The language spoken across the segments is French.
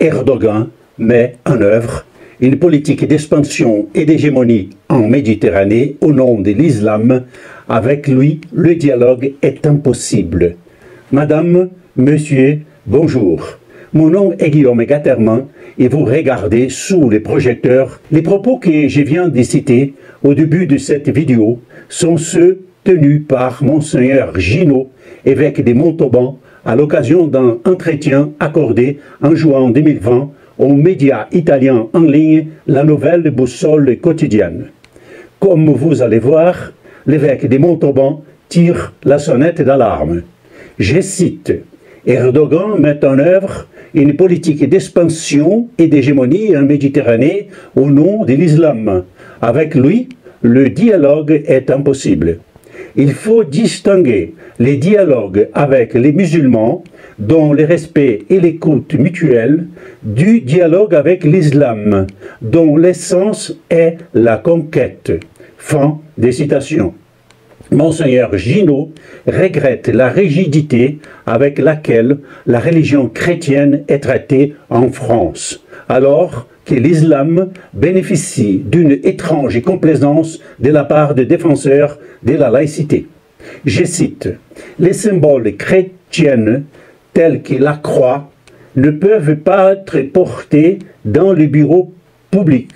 Erdogan met en œuvre une politique d'expansion et d'hégémonie en Méditerranée au nom de l'islam. Avec lui, le dialogue est impossible. Madame, monsieur, bonjour. Mon nom est Guillaume Gaterman et vous regardez sous les projecteurs. Les propos que je viens de citer au début de cette vidéo sont ceux tenus par Mgr Ginoux, évêque de Montauban, à l'occasion d'un entretien accordé en juin 2020 aux médias italiens en ligne La Nouvelle Boussole Quotidienne. Comme vous allez voir, l'évêque de Montauban tire la sonnette d'alarme. Je cite « Erdogan met en œuvre une politique d'expansion et d'hégémonie en Méditerranée au nom de l'islam. Avec lui, le dialogue est impossible. » Il faut distinguer les dialogues avec les musulmans, dont le respect et l'écoute mutuelle, du dialogue avec l'islam, dont l'essence est la conquête. Fin des citations. Mgr Ginoux regrette la rigidité avec laquelle la religion chrétienne est traitée en France, alors que l'islam bénéficie d'une étrange complaisance de la part des défenseurs de la laïcité. Je cite, « Les symboles chrétiens, tels que la croix, ne peuvent pas être portés dans le bureau public.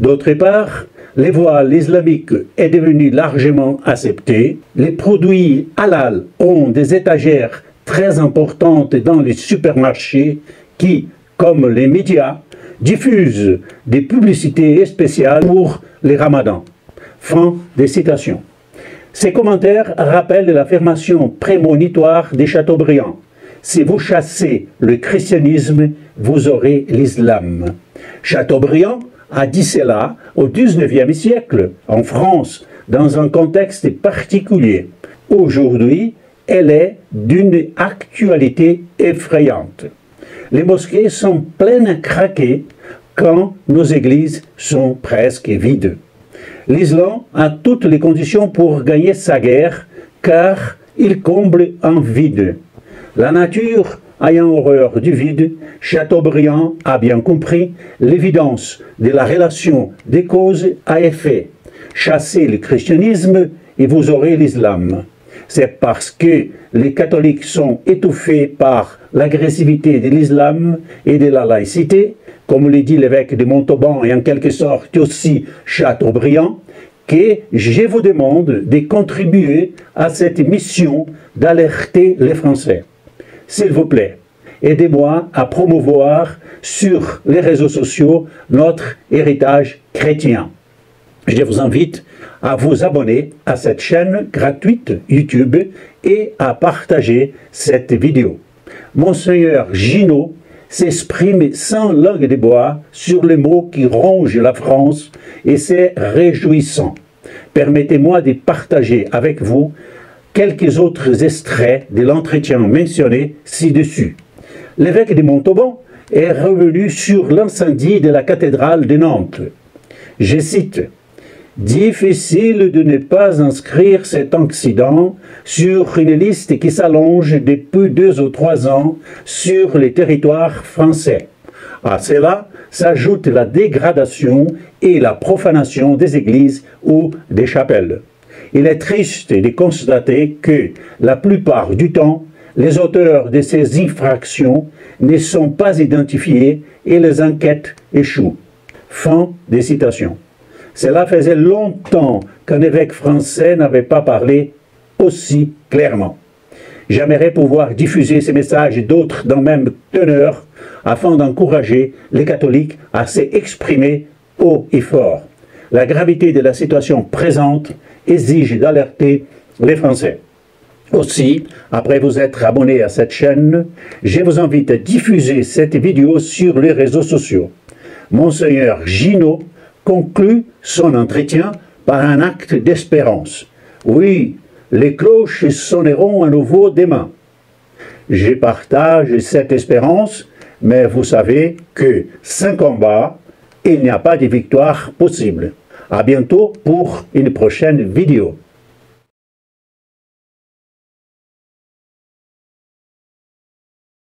D'autre part, les voiles islamiques est devenu largement accepté. Les produits halal ont des étagères très importantes dans les supermarchés qui, comme les médias, diffuse des publicités spéciales pour les ramadans. » Fin des citations. Ces commentaires rappellent l'affirmation prémonitoire de Chateaubriand. Si vous chassez le christianisme, vous aurez l'islam. Chateaubriand a dit cela au XIXe siècle, en France, dans un contexte particulier. Aujourd'hui, elle est d'une actualité effrayante. Les mosquées sont pleines à craquer quand nos églises sont presque vides. L'islam a toutes les conditions pour gagner sa guerre car il comble un vide. La nature ayant horreur du vide, Chateaubriand a bien compris l'évidence de la relation des causes à effet. Chassez le christianisme et vous aurez l'islam. C'est parce que les catholiques sont étouffés par l'agressivité de l'islam et de la laïcité, comme le dit l'évêque de Montauban et en quelque sorte aussi Chateaubriand, que je vous demande de contribuer à cette mission d'alerter les Français. S'il vous plaît, aidez-moi à promouvoir sur les réseaux sociaux notre héritage chrétien. Je vous invite à vous abonner à cette chaîne gratuite YouTube et à partager cette vidéo. Mgr Ginoux s'exprime sans langue de bois sur les maux qui rongent la France et c'est réjouissant. Permettez-moi de partager avec vous quelques autres extraits de l'entretien mentionné ci-dessus. L'évêque de Montauban est revenu sur l'incendie de la cathédrale de Nantes. Je cite « Difficile de ne pas inscrire cet accident sur une liste qui s'allonge depuis 2 ou 3 ans sur les territoires français. À cela s'ajoute la dégradation et la profanation des églises ou des chapelles. Il est triste de constater que, la plupart du temps, les auteurs de ces infractions ne sont pas identifiés et les enquêtes échouent. » Fin des citations. Cela faisait longtemps qu'un évêque français n'avait pas parlé aussi clairement. J'aimerais pouvoir diffuser ces messages d'autres dans même teneur afin d'encourager les catholiques à s'exprimer haut et fort. La gravité de la situation présente exige d'alerter les Français. Aussi, après vous être abonné à cette chaîne, je vous invite à diffuser cette vidéo sur les réseaux sociaux. Mgr Ginoux conclut son entretien par un acte d'espérance. Oui, les cloches sonneront à nouveau demain. Je partage cette espérance, mais vous savez que sans combat, il n'y a pas de victoire possible. À bientôt pour une prochaine vidéo.